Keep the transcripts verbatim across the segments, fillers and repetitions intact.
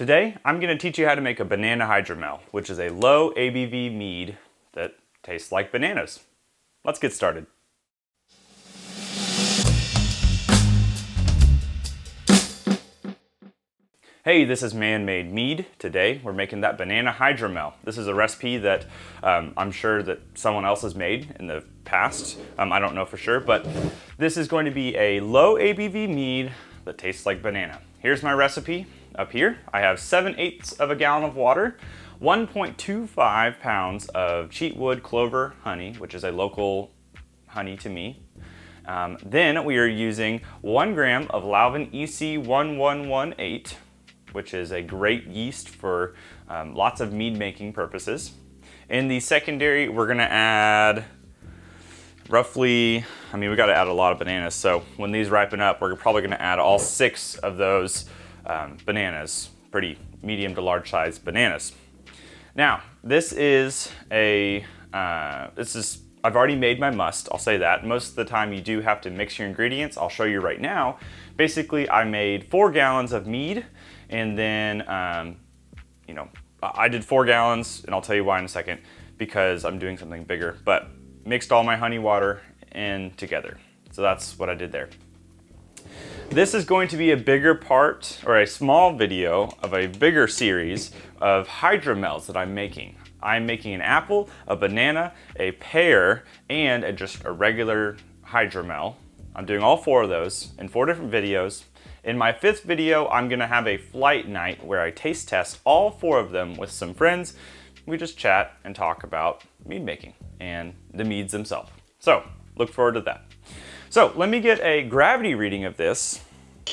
Today, I'm going to teach you how to make a banana hydromel, which is a low A B V mead that tastes like bananas. Let's get started. Hey, this is Man Made Mead. Today, we're making that banana hydromel. This is a recipe that um, I'm sure that someone else has made in the past. Um, I don't know for sure, but this is going to be a low A B V mead that tastes like banana. Here's my recipe. Up here, I have seven eighths of a gallon of water, one point two five pounds of cheatwood clover honey, which is a local honey to me. Um, then we are using one gram of Lalvin E C eleven eighteen, which is a great yeast for um, lots of mead making purposes. In the secondary, we're gonna add roughly, I mean, we gotta add a lot of bananas. So when these ripen up, we're probably gonna add all six of those Um, bananas, pretty medium to large size bananas. Now, this is a, uh, this is, I've already made my must, I'll say that. Most of the time you do have to mix your ingredients. I'll show you right now. Basically, I made four gallons of mead and then, um, you know, I did four gallons and I'll tell you why in a second because I'm doing something bigger, but mixed all my honey water in together. So that's what I did there. This is going to be a bigger part or a small video of a bigger series of hydromels that I'm making. I'm making an apple, a banana, a pear, and a, just a regular hydromel. I'm doing all four of those in four different videos. In my fifth video, I'm gonna have a flight night where I taste test all four of them with some friends. We just chat and talk about mead making and the meads themselves. So look forward to that. So let me get a gravity reading of this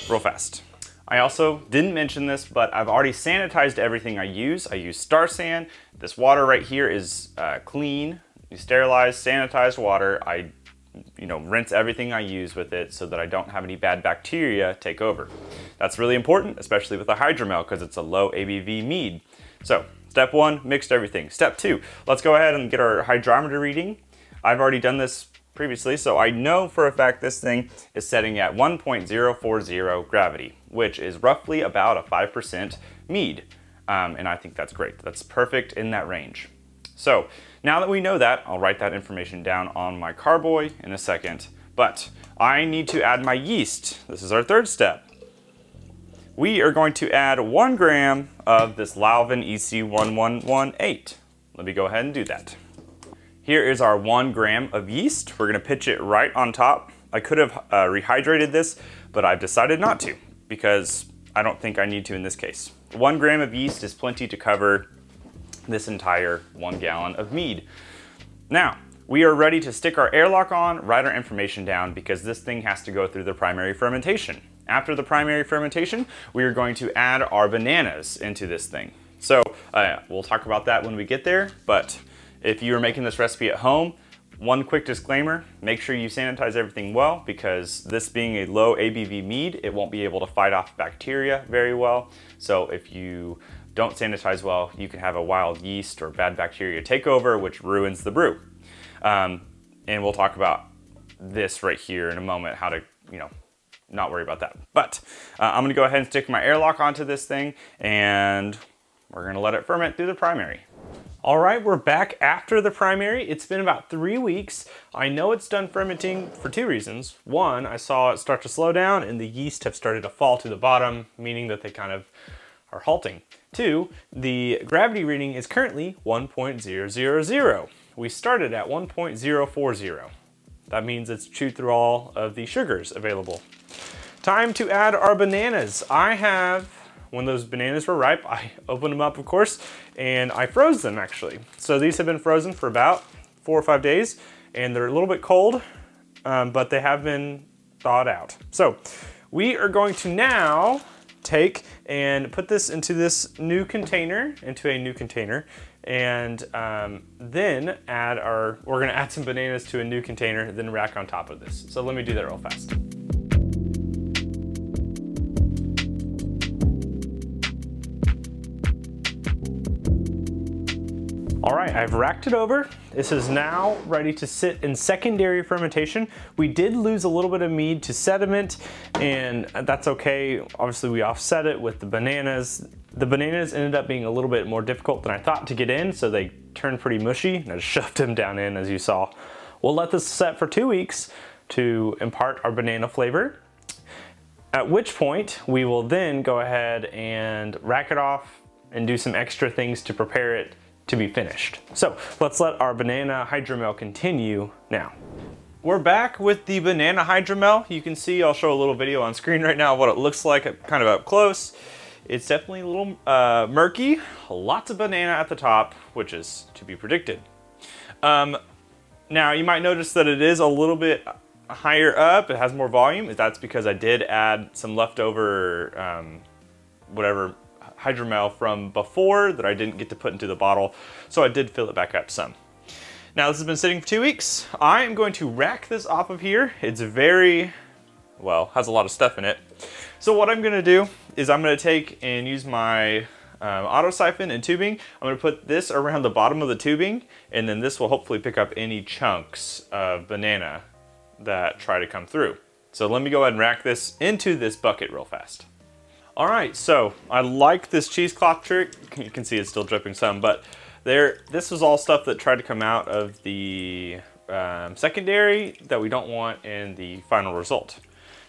real fast. I also didn't mention this, but I've already sanitized everything I use. I use Star San. This water right here is uh, clean, sterilized, sanitized water. I, you know, rinse everything I use with it so that I don't have any bad bacteria take over. That's really important, especially with a hydromel because it's a low A B V mead. So step one, mixed everything. Step two, let's go ahead and get our hydrometer reading. I've already done this previously, so I know for a fact this thing is setting at one point zero four zero gravity, which is roughly about a five percent mead. Um, and I think that's great. That's perfect in that range. So now that we know that, I'll write that information down on my carboy in a second, but I need to add my yeast. This is our third step. We are going to add one gram of this Lalvin E C eleven eighteen. Let me go ahead and do that. Here is our one gram of yeast. We're gonna pitch it right on top. I could have uh, rehydrated this, but I've decided not to because I don't think I need to in this case. One gram of yeast is plenty to cover this entire one gallon of mead. Now, we are ready to stick our airlock on, write our information down because this thing has to go through the primary fermentation. After the primary fermentation, we are going to add our bananas into this thing. So uh, we'll talk about that when we get there, but if you are making this recipe at home, one quick disclaimer, make sure you sanitize everything well because this being a low A B V mead, it won't be able to fight off bacteria very well. So if you don't sanitize well, you can have a wild yeast or bad bacteria takeover, which ruins the brew. Um, and we'll talk about this right here in a moment, how to, you know, not worry about that. But uh, I'm gonna go ahead and stick my airlock onto this thing and we're gonna let it ferment through the primary. All right, we're back after the primary. It's been about three weeks. I know it's done fermenting for two reasons. One, I saw it start to slow down and the yeast have started to fall to the bottom, meaning that they kind of are halting. Two, the gravity reading is currently one point zero zero zero. We started at one point zero four zero. That means it's chewed through all of the sugars available. Time to add our bananas. I have When those bananas were ripe, I opened them up, of course, and I froze them actually. So these have been frozen for about four or five days, and they're a little bit cold, um, but they have been thawed out. So we are going to now take and put this into this new container, into a new container, and um, then add our, we're gonna add some bananas to a new container, then rack on top of this. So let me do that real fast. All right, I've racked it over. This is now ready to sit in secondary fermentation. We did lose a little bit of mead to sediment, and that's okay. Obviously, we offset it with the bananas. The bananas ended up being a little bit more difficult than I thought to get in, so they turned pretty mushy, and I just shoved them down in, as you saw. We'll let this set for two weeks to impart our banana flavor, at which point we will then go ahead and rack it off and do some extra things to prepare it to be finished. So let's let our banana hydromel continue now. We're back with the banana hydromel. You can see, I'll show a little video on screen right now of what it looks like kind of up close. It's definitely a little uh, murky, lots of banana at the top, which is to be predicted. Um, now you might notice that it is a little bit higher up, it has more volume. That's because I did add some leftover um, whatever hydromel from before that I didn't get to put into the bottle, so I did fill it back up some. Now this has been sitting for two weeks. I am going to rack this off of here. It's very, well, has a lot of stuff in it. So what I'm gonna do is I'm gonna take and use my um, auto siphon and tubing. I'm gonna put this around the bottom of the tubing, and then this will hopefully pick up any chunks of banana that try to come through. So let me go ahead and rack this into this bucket real fast. All right, so I like this cheesecloth trick. You can see it's still dripping some, but there, this was all stuff that tried to come out of the um, secondary that we don't want in the final result.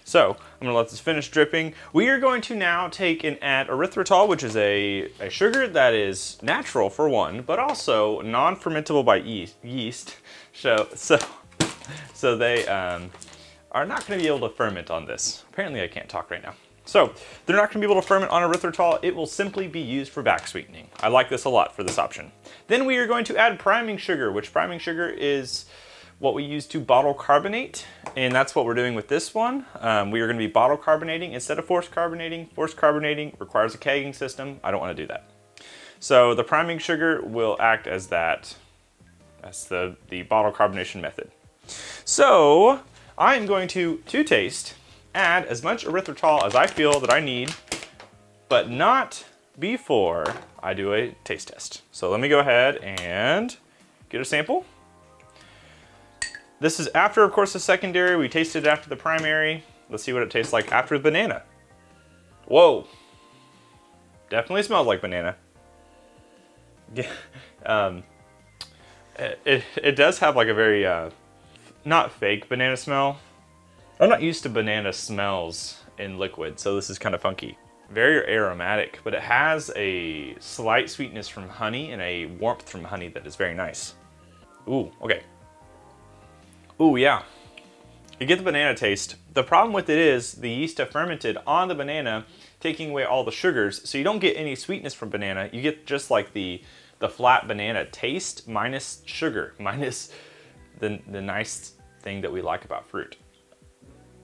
So I'm gonna let this finish dripping. We are going to now take and add erythritol, which is a, a sugar that is natural for one, but also non-fermentable by yeast. So, so, so they um, are not gonna be able to ferment on this. Apparently I can't talk right now. So they're not gonna be able to ferment on erythritol. It will simply be used for back sweetening. I like this a lot for this option. Then we are going to add priming sugar, which priming sugar is what we use to bottle carbonate, and that's what we're doing with this one. Um, we are gonna be bottle carbonating instead of force carbonating. Force carbonating requires a kegging system. I don't wanna do that. So the priming sugar will act as that. That's the, the bottle carbonation method. So I'm going to, to taste, add as much erythritol as I feel that I need, but not before I do a taste test. So let me go ahead and get a sample. This is after, of course, the secondary. We tasted it after the primary. Let's see what it tastes like after the banana. Whoa. Definitely smells like banana. Yeah. Um, it, it does have like a very, uh, not fake banana smell. I'm not used to banana smells in liquid, so this is kind of funky. Very aromatic, but it has a slight sweetness from honey and a warmth from honey that is very nice. Ooh, okay. Ooh, yeah, you get the banana taste. The problem with it is the yeast have fermented on the banana, taking away all the sugars, so you don't get any sweetness from banana. You get just like the, the flat banana taste minus sugar, minus the, the nice thing that we like about fruit.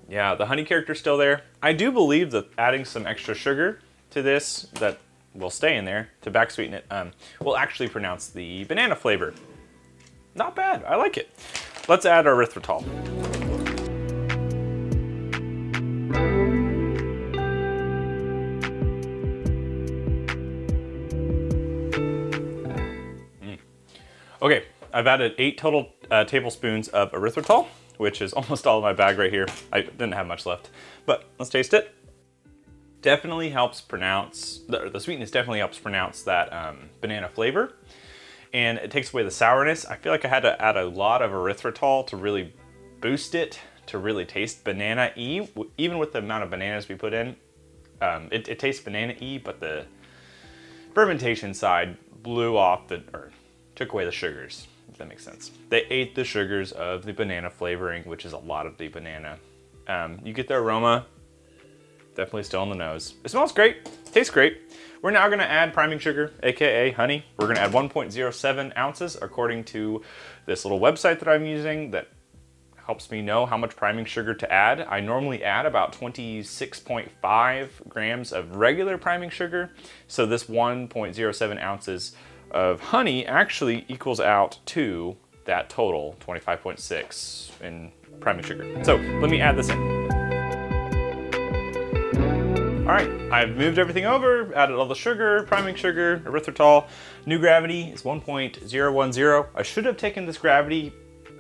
Yeah, the honey character's still there. I do believe that adding some extra sugar to this that will stay in there to back sweeten it um, will actually pronounce the banana flavor. Not bad, I like it. Let's add our erythritol. Mm. Okay, I've added eight total uh, tablespoons of erythritol, which is almost all in my bag right here. I didn't have much left, but let's taste it. Definitely helps pronounce, the, the sweetness definitely helps pronounce that um, banana flavor. And it takes away the sourness. I feel like I had to add a lot of erythritol to really boost it, to really taste banana-y. Even with the amount of bananas we put in, um, it, it tastes banana-y, but the fermentation side blew off the, or took away the sugars, if that makes sense. They ate the sugars of the banana flavoring, which is a lot of the banana. Um, you get the aroma, definitely still in the nose. It smells great, tastes great. We're now gonna add priming sugar, A K A honey. We're gonna add one point zero seven ounces according to this little website that I'm using that helps me know how much priming sugar to add. I normally add about twenty-six point five grams of regular priming sugar. So this one point zero seven ounces of honey actually equals out to that total twenty-five point six in priming sugar. So let me add this in. All right, I've moved everything over, added all the sugar, priming sugar, erythritol. New gravity is one point zero one zero. I should have taken this gravity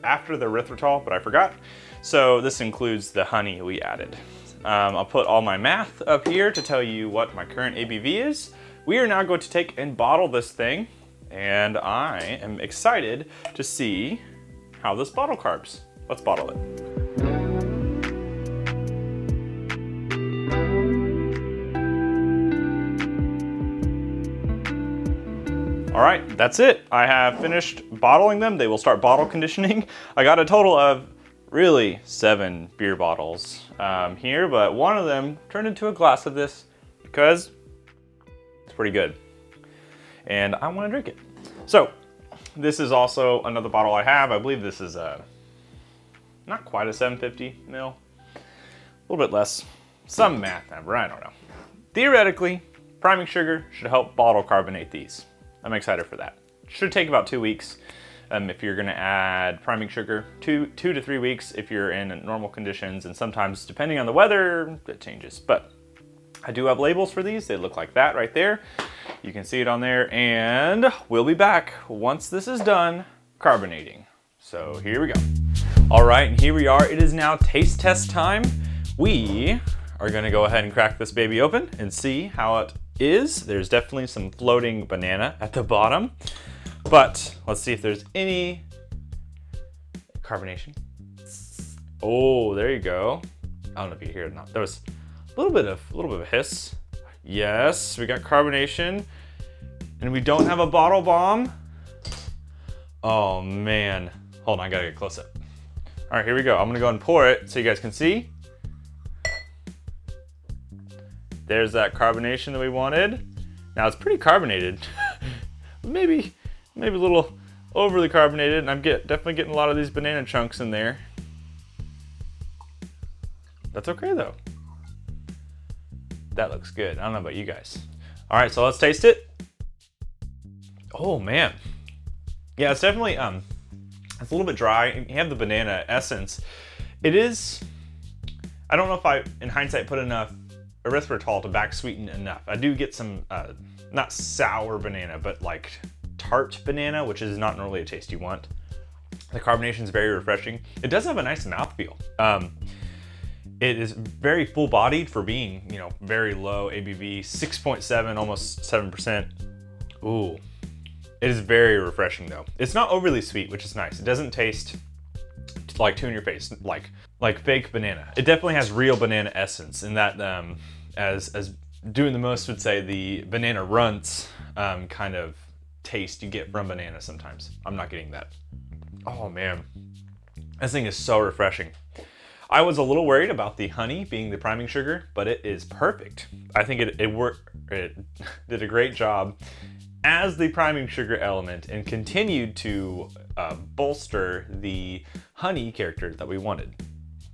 after the erythritol, but I forgot. So this includes the honey we added. Um, I'll put all my math up here to tell you what my current A B V is. We are now going to take and bottle this thing, and I am excited to see how this bottle carbs. Let's bottle it. All right, that's it. I have finished bottling them. They will start bottle conditioning. I got a total of really seven beer bottles um, here, but one of them turned into a glass of this because it's pretty good and I want to drink it. So this is also another bottle I have. I believe this is a, not quite a seven fifty mil, a little bit less. Some math number, I don't know. Theoretically, priming sugar should help bottle carbonate these. I'm excited for that. Should take about two weeks um, if you're gonna add priming sugar. Two, two to three weeks if you're in normal conditions, and sometimes depending on the weather, it changes. But I do have labels for these. They look like that right there. You can see it on there, and we'll be back once this is done carbonating. So here we go. All right, and here we are. It is now taste test time. We are gonna go ahead and crack this baby open and see how it is. There's definitely some floating banana at the bottom, but let's see if there's any carbonation. Oh, there you go. I don't know if you hear it or not. There was a little bit of a little bit of a hiss. Yes, we got carbonation, and we don't have a bottle bomb. Oh man, hold on, I gotta get close up. All right, here we go. I'm gonna go and pour it so you guys can see. There's that carbonation that we wanted. Now it's pretty carbonated. maybe, maybe a little overly carbonated, and I'm get, definitely getting a lot of these banana chunks in there. That's okay though. That looks good. I don't know about you guys. All right, so let's taste it. Oh man. Yeah, it's definitely, um, it's a little bit dry. You have the banana essence. It is, I don't know if I, in hindsight, put enough erythritol to back sweeten enough. I do get some, uh, not sour banana, but like tart banana, which is not normally a taste you want. The carbonation is very refreshing. It does have a nice mouthfeel. Um, it is very full bodied for being, you know, very low A B V, six point seven, almost seven percent. Ooh, it is very refreshing though. It's not overly sweet, which is nice. It doesn't taste like too in your face, like like fake banana. It definitely has real banana essence, and that um, as as doing the most would say the banana runts um, kind of taste you get from banana sometimes. I'm not getting that. Oh man, this thing is so refreshing. I was a little worried about the honey being the priming sugar, but it is perfect. I think it it worked. It did a great job as the priming sugar element and continued to uh, bolster the honey character that we wanted.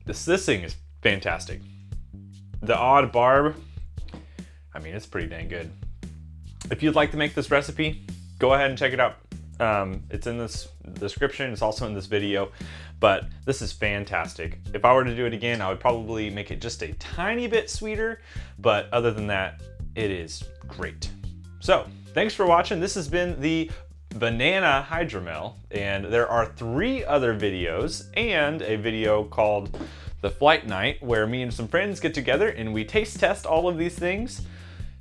This, this thing is fantastic. The odd barb, I mean, it's pretty dang good. If you'd like to make this recipe, go ahead and check it out. Um, it's in this description, it's also in this video, but this is fantastic. If I were to do it again, I would probably make it just a tiny bit sweeter, but other than that, it is great. So, thanks for watching. This has been the Banana Hydromel, and there are three other videos and a video called The Flight Night where me and some friends get together and we taste test all of these things.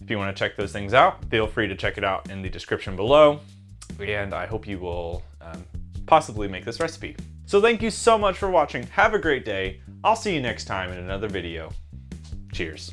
If you want to check those things out, feel free to check it out in the description below, and I hope you will um, possibly make this recipe. So thank you so much for watching. Have a great day. I'll see you next time in another video. Cheers.